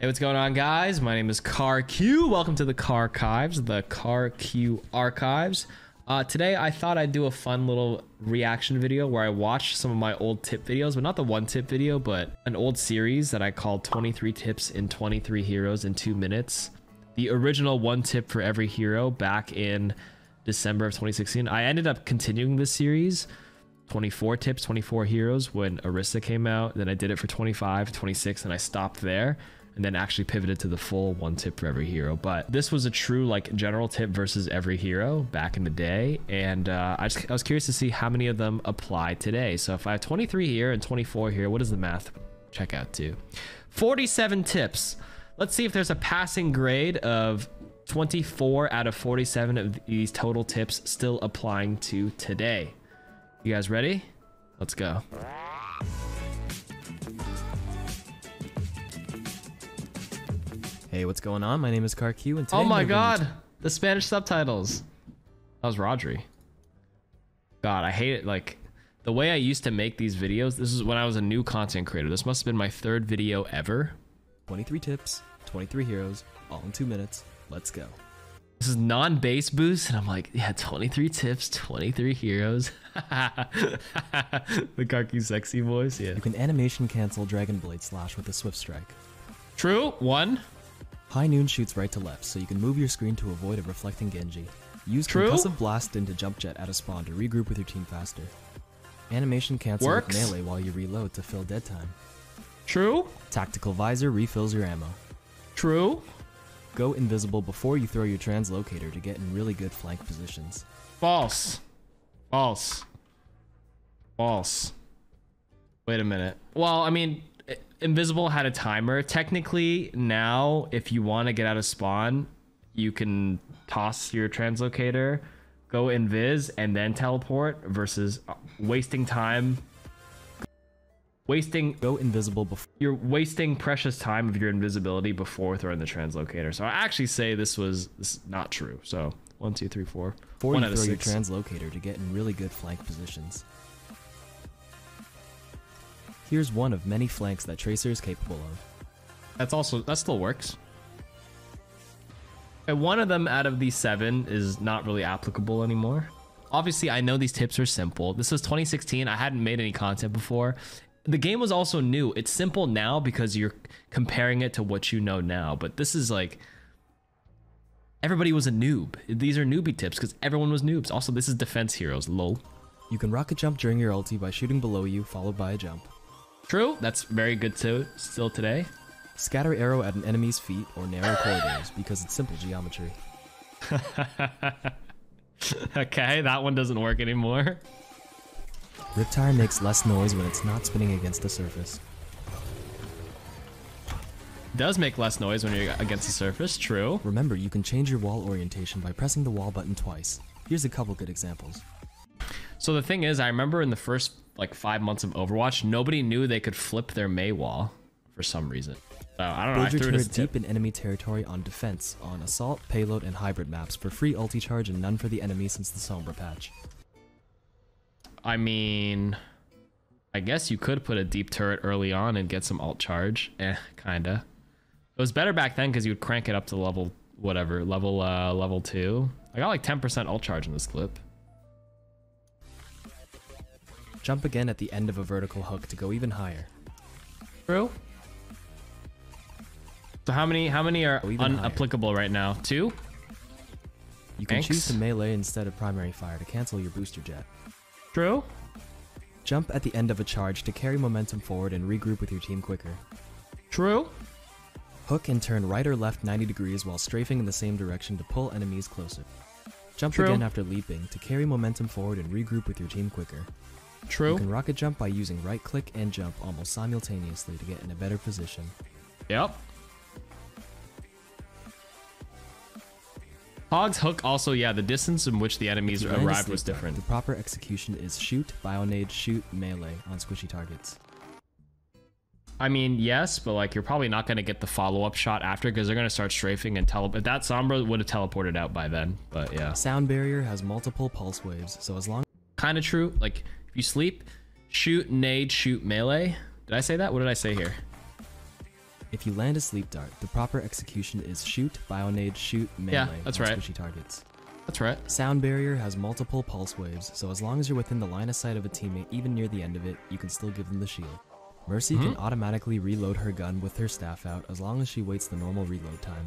Hey, what's going on, guys? My name is KarQ. Welcome to the KarQives, the KarQ Archives. Today, I thought I'd do a fun little reaction video where I watched some of my old tip videos, but not the one tip video, but an old series that I called 23 Tips in 23 Heroes in 2 Minutes. The original one tip for every hero back in December of 2016. I ended up continuing this series, 24 Tips, 24 Heroes, when Orisa came out. Then I did it for 25, 26, and I stopped there. And then actually pivoted to the full one tip for every hero. But this was a true like general tip versus every hero back in the day. And I was curious to see how many of them apply today. So if I have 23 here and 24 here, what is the math? Check out to 47 tips. Let's see if there's a passing grade of 24 out of 47 of these total tips still applying to today. You guys ready? Let's go. Hey, what's going on? My name is KarQ, and today... Oh my god! The Spanish subtitles! That was Rodri. God, I hate it. Like, the way I used to make these videos, this is when I was a new content creator. This must have been my third video ever. 23 tips, 23 heroes, all in 2 minutes. Let's go. This is non-base boost, and I'm like, yeah, 23 tips, 23 heroes. The KarQ sexy voice, yeah. You can animation cancel Dragon Blade Slash with a Swift Strike. True, one. High Noon shoots right to left, so you can move your screen to avoid a reflecting Genji. Use Concussive Blast into Jump Jet out of spawn to regroup with your team faster. Animation cancel with melee while you reload to fill dead time. True. Tactical Visor refills your ammo. True. Go invisible before you throw your Translocator to get in really good flank positions. False. False. False. Wait a minute. Well, I mean... Invisible had a timer. Technically, now, if you want to get out of spawn, you can toss your Translocator, go invis, and then teleport versus wasting time. Go invisible before. You're wasting precious time of your invisibility before throwing the Translocator. So I actually say this is not true. So 1, 2, 3, 4. One out of six. Throw your Translocator to get in really good flank positions. Here's one of many flanks that Tracer is capable of. That still works. And one of them out of these 7 is not really applicable anymore. Obviously, I know these tips are simple. This was 2016. I hadn't made any content before. The game was also new. It's simple now because you're comparing it to what you know now. But this is like... Everybody was a noob. These are newbie tips because everyone was noobs. Also, this is Defense Heroes. Lol. You can rocket jump during your ulti by shooting below you, followed by a jump. True, that's very good too, still today. Scatter Arrow at an enemy's feet or narrow corridors because it's simple geometry. Okay, that one doesn't work anymore. Rip Tire makes less noise when it's not spinning against the surface. It does make less noise when you're against the surface, true. Remember, you can change your wall orientation by pressing the wall button twice. Here's a couple good examples. So the thing is, I remember in the first like 5 months of Overwatch, nobody knew they could flip their Mei wall for some reason. So I don't know. I threw it deep in enemy territory on defense, on assault, payload, and hybrid maps for free ulti charge and none for the enemy since the Sombra patch. I mean, I guess you could put a deep turret early on and get some alt charge. Eh, kinda. It was better back then because you would crank it up to level whatever, level 2. I got like 10% alt charge in this clip. Jump again at the end of a vertical hook to go even higher. True. So how many are unapplicable right now? 2? You can choose to melee instead of primary fire to cancel your booster jet. True. Jump at the end of a charge to carry momentum forward and regroup with your team quicker. True. Hook and turn right or left 90 degrees while strafing in the same direction to pull enemies closer. Jump again after leaping to carry momentum forward and regroup with your team quicker. True. You can rocket jump by using right click and jump almost simultaneously to get in a better position. Yep. Hog's Hook also, yeah, the distance in which the enemies arrived was different. The proper execution is shoot, Bionade, shoot, melee on squishy targets. I mean, yes, but like you're probably not going to get the follow-up shot after because they're going to start strafing and teleport. That Sombra would have teleported out by then, but yeah. Sound Barrier has multiple pulse waves, so as long... Kind of true, like... If you sleep, shoot nade, shoot melee. Did I say that? What did I say here? If you land a Sleep Dart, the proper execution is shoot, Bionade, shoot, melee. Yeah, that's right. Squishy targets. That's right. Sound Barrier has multiple pulse waves, so as long as you're within the line of sight of a teammate, even near the end of it, you can still give them the shield. Mercy can automatically reload her gun with her staff out as long as she waits the normal reload time.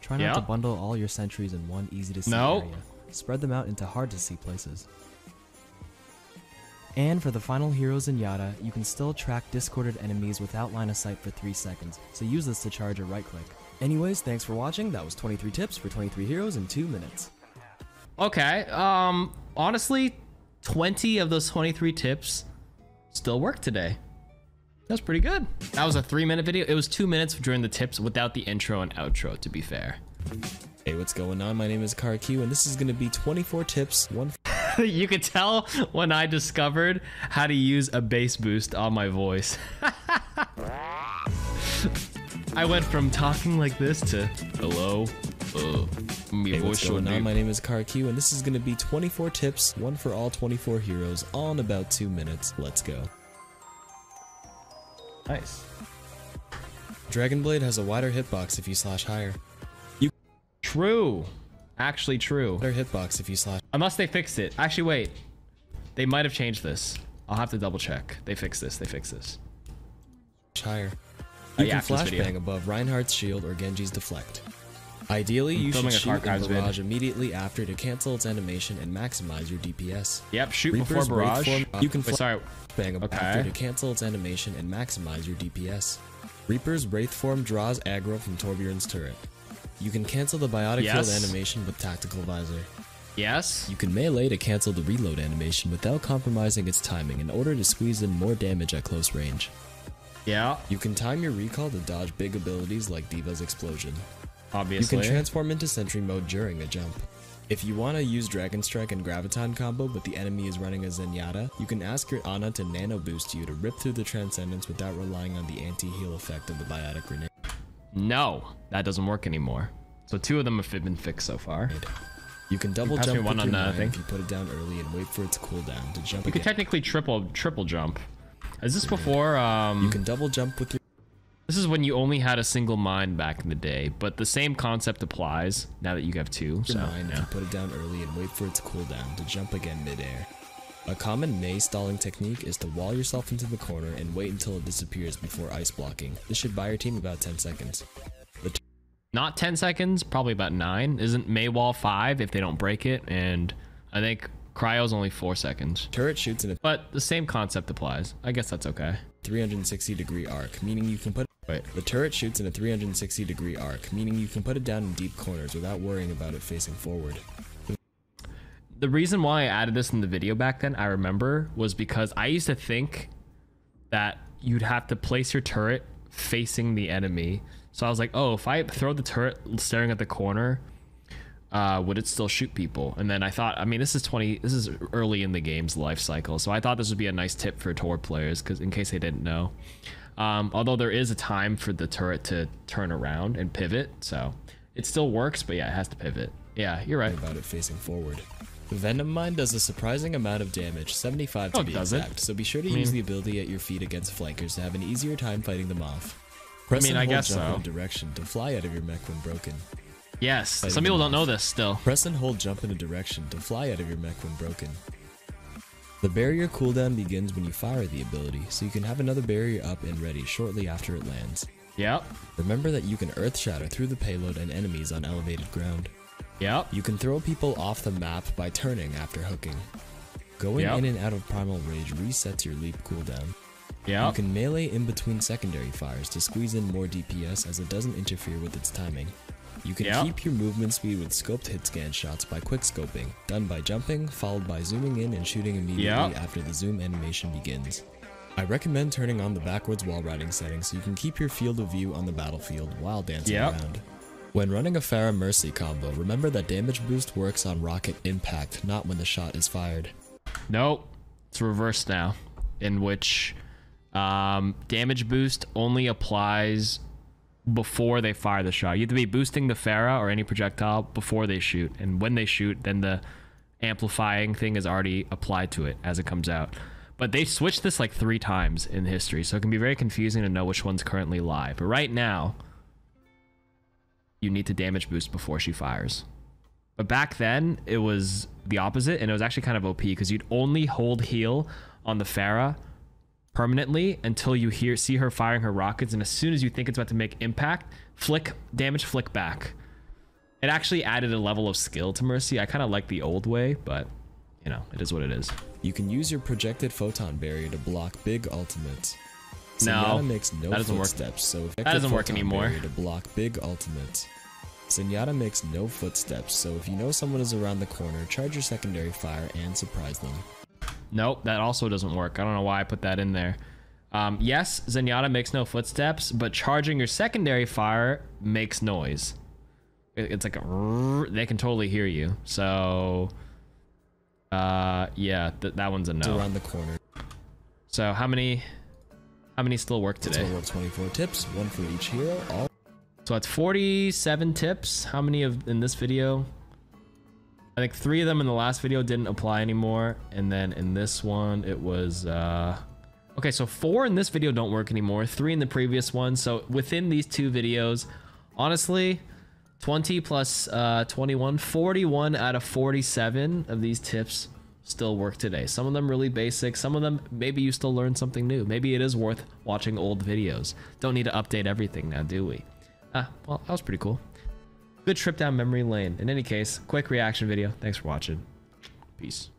Try not to bundle all your sentries in one easy-to-see area. Spread them out into hard-to-see places. And for the final hero Zenyatta, you can still track discorded enemies without line of sight for 3 seconds, so use this to charge a right-click. Anyways, thanks for watching. That was 23 tips for 23 heroes in 2 minutes. Okay, honestly, 20 of those 23 tips still work today. That's pretty good. That was a 3-minute video. It was 2 minutes during the tips without the intro and outro, to be fair. Hey, what's going on? My name is KarQ, and this is going to be 24 tips, one... You could tell when I discovered how to use a bass boost on my voice. I went from talking like this to, hello, hey, what's going on? My name is KarQ, and this is going to be 24 tips, one for all 24 heroes, all in about 2 minutes. Let's go. Nice. Dragon Blade has a wider hitbox if you slash higher. True. Actually true. Better hitbox if you slash. Unless they fixed it. Actually, wait. They might have changed this. I'll have to double check. They fixed this. They fixed this. Higher. You can flash bang above Reinhardt's shield or Genji's deflect. Ideally, you should shoot and barrage immediately after to cancel its animation and maximize your DPS. Yep, shoot before barrage. You can flash bang above after to cancel its animation and maximize your DPS. Reaper's Wraith Form draws aggro from Torbjorn's turret. You can cancel the Biotic Heal animation with Tactical Visor. Yes. You can melee to cancel the reload animation without compromising its timing in order to squeeze in more damage at close range. Yeah. You can time your recall to dodge big abilities like Diva's Explosion. Obviously. You can transform into sentry mode during a jump. If you want to use Dragon Strike and Graviton combo but the enemy is running a Zenyatta, you can ask your Ana to nano boost you to rip through the Transcendence without relying on the anti-heal effect of the Biotic Grenade. No, that doesn't work anymore. So 2 of them have been fixed so far. You can double jump one on the thing if you put it down early and wait for its cooldown to jump. You can technically triple jump. Is this before? You can double jump with your. This is when you only had a single mine back in the day, but the same concept applies now that you have 2. So if you put it down early and wait for its cooldown to jump again midair. A common Mei stalling technique is to wall yourself into the corner and wait until it disappears before ice blocking. This should buy your team about 10 seconds. Not 10 seconds, probably about 9. Isn't Mei wall 5 if they don't break it? And I think Cryo's only 4 seconds. Turret shoots in a... But the same concept applies. I guess that's okay. 360-degree arc, meaning you can put... Wait. The turret shoots in a 360-degree arc, meaning you can put it down in deep corners without worrying about it facing forward. The reason why I added this in the video back then, I remember, was because I used to think that you'd have to place your turret facing the enemy. So I was like, oh, if I throw the turret staring at the corner, would it still shoot people? And then I thought, I mean, this is early in the game's life cycle. So I thought this would be a nice tip for Tor players, because in case they didn't know, although there is a time for the turret to turn around and pivot. So it still works, but yeah, it has to pivot. Yeah, you're right about it facing forward. Venom Mine does a surprising amount of damage, 75 to be exact, so be sure to use the ability at your feet against flankers to have an easier time fighting them off. Press and hold jump in a direction to fly out of your mech when broken. Yes, some people don't know this still. Press and hold jump in a direction to fly out of your mech when broken. The barrier cooldown begins when you fire the ability, so you can have another barrier up and ready shortly after it lands. Yep. Remember that you can earth shatter through the payload and enemies on elevated ground. Yep. You can throw people off the map by turning after hooking. Going in and out of Primal Rage resets your leap cooldown. Yep. You can melee in between secondary fires to squeeze in more DPS as it doesn't interfere with its timing. You can keep your movement speed with scoped hit scan shots by quick scoping, done by jumping, followed by zooming in and shooting immediately after the zoom animation begins. I recommend turning on the backwards wall riding setting so you can keep your field of view on the battlefield while dancing around. When running a Pharah Mercy combo, remember that damage boost works on rocket impact, not when the shot is fired. Nope, it's reversed now, in which damage boost only applies before they fire the shot. You have to be boosting the Pharah or any projectile before they shoot, and when they shoot, then the amplifying thing is already applied to it as it comes out. But they switched this like 3 times in history, so it can be very confusing to know which one's currently live. But right now, you need to damage boost before she fires. But back then, it was the opposite, and it was actually kind of OP, because you'd only hold heal on the Pharah permanently until you see her firing her rockets, and as soon as you think it's about to make impact, flick, damage, flick back. It actually added a level of skill to Mercy. I kind of like the old way, but, you know, it is what it is. You can use your projected photon barrier to block big ultimates. No, that doesn't work. That doesn't work anymore. To block big ultimates. Zenyatta makes no footsteps, so if you know someone is around the corner, charge your secondary fire and surprise them. Nope, that also doesn't work. I don't know why I put that in there. Yes, Zenyatta makes no footsteps, but charging your secondary fire makes noise. It's like a... They can totally hear you, so... yeah, that one's a no. It's around the corner. So how many still work today? A total of 24 tips, 1 for each hero, all... So that's 47 tips. How many in this video? I think 3 of them in the last video didn't apply anymore. And then in this one, it was... Okay, so 4 in this video don't work anymore. 3 in the previous one. So within these 2 videos, honestly, 20 plus 21, 41 out of 47 of these tips still work today. Some of them really basic. Some of them, maybe you still learn something new. Maybe it is worth watching old videos. Don't need to update everything now, do we? Well, that was pretty cool. Good trip down memory lane. In any case, quick reaction video. Thanks for watching. Peace.